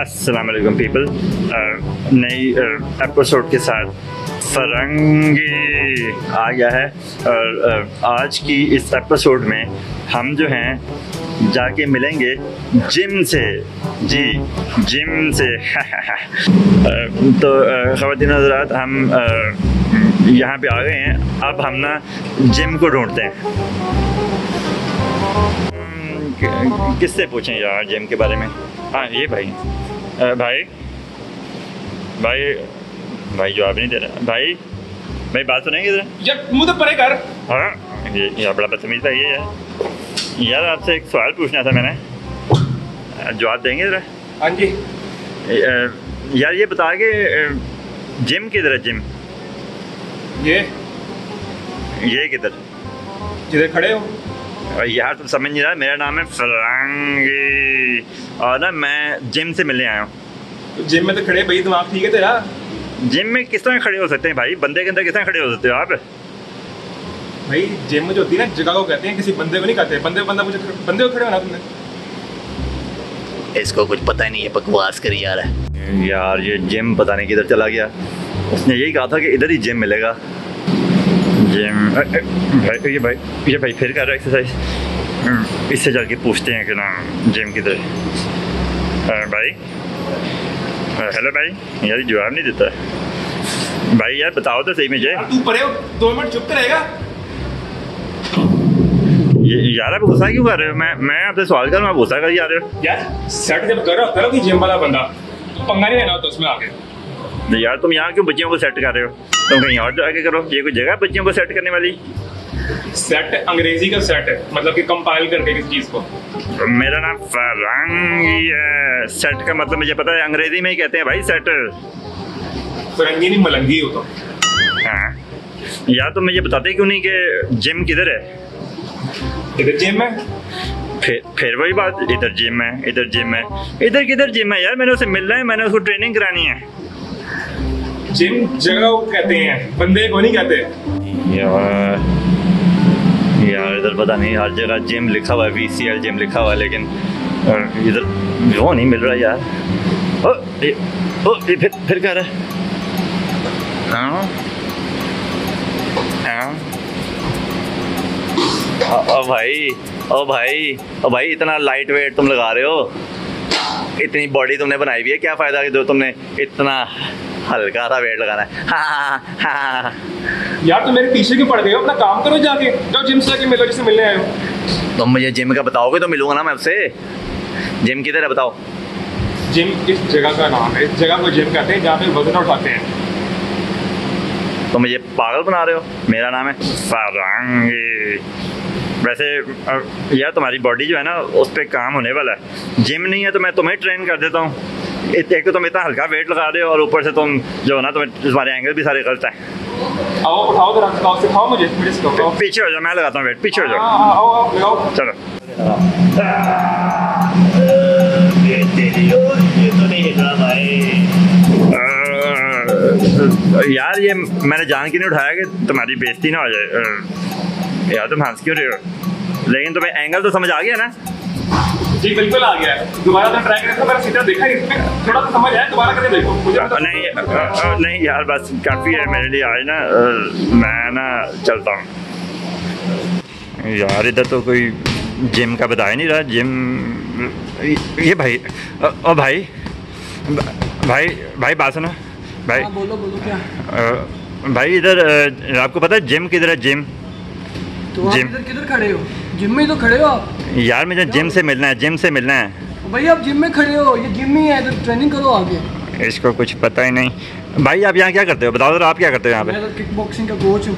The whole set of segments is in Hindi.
अस्सलामुअलैकुम पीपल, नई एपिसोड के साथ फरंगी आ गया है। और आज की इस एपिसोड में हम जो हैं जाके मिलेंगे जिम से, जी जिम से। तो ख़वातीन हज़रात, हम यहाँ पे आ गए हैं। अब हम ना जिम को ढूंढते हैं। किससे पूछें यार जिम के बारे में? हाँ ये भाई भाई भाई भाई जवाब नहीं दे रहा। भाई भाई बात सुनेंगे इधर, मुझे परे कर। हाँ ये बड़ा बदतमीज था ये यार। आपसे एक सवाल पूछना था मैंने, जवाब देंगे इधर? हाँ जी यार, ये बता के जिम किधर है? जिम ये किधर किधर खड़े हो यार? तुम समझ नहीं रहा, मेरा नाम है फरंगी और ना मैं जिम से मिलने आया हूँ। तो जिम में तो खड़े भाई, दिमाग ठीक है तेरा? जिम में किस तरह खड़े हो सकते हैं भाई? बंदे के अंदर किस तरह खड़े हो सकते हो आप भाई? जिम में जो होती है ना जगह को कहते हैं, किसी बंदे को नहीं कहते। बंदे को खड़े होना तुमने। इसको कुछ पता ही नहीं है, बकवास करी यार है। यार ये जिम पता नहीं किधर चला गया। उसने यही कहा था कि इधर ही जिम मिलेगा। जिम भाई ये भाई फिर कर रहा है एक्सरसाइज। इससे जाके पूछते हैं कि नाम जिम किधर है। भाई हेलो भाई, यार जवाब नहीं देता है। भाई यार बताओ तो सही में जय। तू परे हो, 2 मिनट चुप रहेगा यार। आप गुस्सा क्यों कर रहे हो? मैं आपसे सवाल कर रहा हूँ, आप गुस्सा कर जा रहे हो यार। सेट जब कर रहा था कि जिम वाला बंदा पंगा नहीं लेना होता उसमें आगे। यार तुम यहाँ क्यों बच्चियों को सेट कर रहे हो? तुम कहीं और आगे करो, ये कोई जगह बच्चियों को सेट करने वाली। सेट अंग्रेजी का सेट है, मतलब कि कंपाइल करके किसी चीज को। मेरा नाम फरंगी है। सेट का मतलब मुझे पता है, अंग्रेजी में ही कहते हैं भाई सेट। फरंगी नहीं मलंगी हो तो। हाँ यार तुम मुझे बताते क्यों नहीं कि जिम किधर है? इधर जिम है। फिर वही बात, इधर जिम है, इधर जिम है, इधर किधर जिम है यार? मैंने उसे मिलना है, मैंने उसको ट्रेनिंग करानी है। जिम जगह कहते हैं, बंदे को नहीं कहते यार। यार इधर पता नहीं, हर जगह जिम लिखा हुआ है, VCL जिम लिखा हुआ है, लेकिन इधर वो नहीं मिल रहा यार। ओ ये फिर कह रहा है। हाँ ओ भाई इतना लाइट वेट तुम लगा रहे हो, इतनी बॉडी तुमने बनाई हुई है, क्या फ़ायदा कि जो तुमने इतना हल्का सा वेट लगाना है। हाँ। यार तुम मेरे पीछे क्यों पड़ गए हो? अपना काम करो जाके, जाओ जिम से मिलो जिससे मिलने आए हो। तुम मुझे जिम का बताओगे तो मिलूंगा ना मैं आपसे। जिम किधर है बताओ? जिम इस जगह का नाम है, इस जगह को जिम कहते हैं जहाँ पे वजन उठाते हैं। तो मुझे पागल बना रहे हो? मेरा नाम है फरंगी। वैसे यार तुम्हारी बॉडी जो है ना उस पर काम होने वाला है। जिम नहीं है तो मैं तुम्हें ट्रेन कर देता हूँ। एक तो तुम इतना हल्का वेट लगा रहे हो और ऊपर से तुम जो है ना तुम्हारे एंगल भी सारे गलत हैं। आओ उठाओ तो रखता हूँ, सिखाओ मुझे। पीछे हो जाओ, मैं लगाता हूँ वेट। पीछे हो जाओ, चलो। यार ये मैंने जान के नहीं उठाया कि तुम्हारी बेइज्जती ना हो जाए। यार तुम हंस क्यों रहे हो? लेकिन तुम्हें एंगल तो समझ आ गया ना? जी बिल्कुल आ गया है। दोबारा तो ट्राई करना, मैंने सीधा देखा इसमें थोड़ा तो समझ आया, दोबारा करके देखो। मुझे नहीं यार बस काफ़ी है मेरे लिए आज ना। मैं ना चलता हूँ यार। इधर तो कोई जिम का बता ही नहीं रहा। जिम ये भाई ओ भाई भाई भाई बात सुनो भाई। हाँ, बोलो क्या भाई? इधर आपको पता है जिम किधर है? जिम तो जिम किधर खड़े हो? जिम में ही तो खड़े हो आप यार। मुझे जिम से मिलना है, जिम से मिलना है भाई। आप जिम में खड़े हो, ये जिम ही है, तो ट्रेनिंग करो आगे। इसको कुछ पता ही नहीं। भाई आप यहाँ क्या करते हो बताओ? आप क्या करते हो यहाँ पे? मैं किक बॉक्सिंग का कोच हूँ।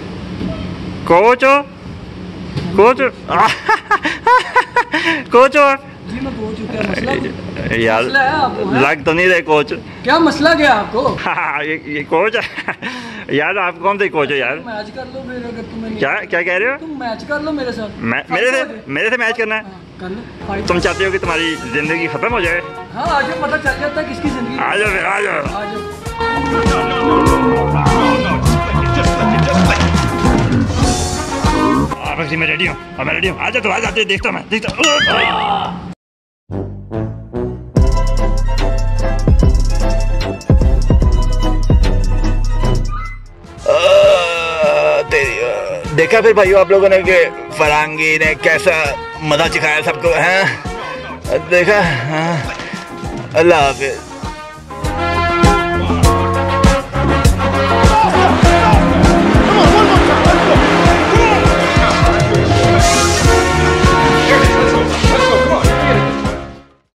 कोच हो? कोच हो जी? मैं कोच हूँ। क्या मसला यार? लग तो नहीं रहे कोच। क्या मसला गया आपको? हाँ ये कोच है यार। आप कौन से कोच हो यार? मैच कर लो मेरे, अगर तुम्हें क्या कह रहे हो? तुम मैच कर लो मेरे साथ। मेरे से मैच करना है? कर लो। तुम चाहते हो कि तुम्हारी जिंदगी खत्म हो जाए? हाँ आज पता चल जाता है किसकी जिंदगी। आ जाओ फिर, आ जाओ। आप इसी में रेडी हो? अब मैं रेडी हूँ। आ जाते देखता हूँ। देखा फिर भाइयों आप लोगों ने कि फरंगी ने कैसा मज़ा चखाया सबको, हैं देखा। अल्लाह हाफिज़।